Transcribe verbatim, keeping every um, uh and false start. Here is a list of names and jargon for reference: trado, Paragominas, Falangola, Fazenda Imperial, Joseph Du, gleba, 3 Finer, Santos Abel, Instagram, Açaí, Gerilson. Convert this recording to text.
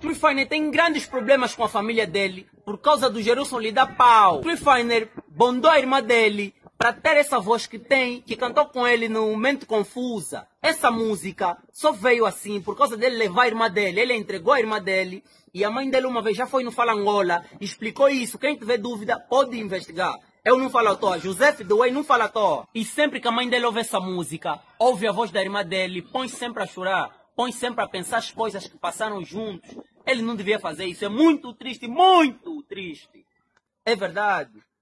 três Finer tem grandes problemas com a família dele por causa do Gerilson lhe dar pau. três Finer bondou a irmã dele para ter essa voz que tem, que cantou com ele no Mente Confusa. Essa música só veio assim por causa dele levar a irmã dele. Ele entregou a irmã dele e a mãe dele uma vez já foi no Falangola e explicou isso. Quem tiver dúvida pode investigar. Eu não falo à toa, Joseph Du não fala à toa. E sempre que a mãe dele ouve essa música, ouve a voz da irmã dele, põe sempre a chorar. Põe sempre a pensar as coisas que passaram juntos. Ele não devia fazer isso. É muito triste, muito triste. É verdade.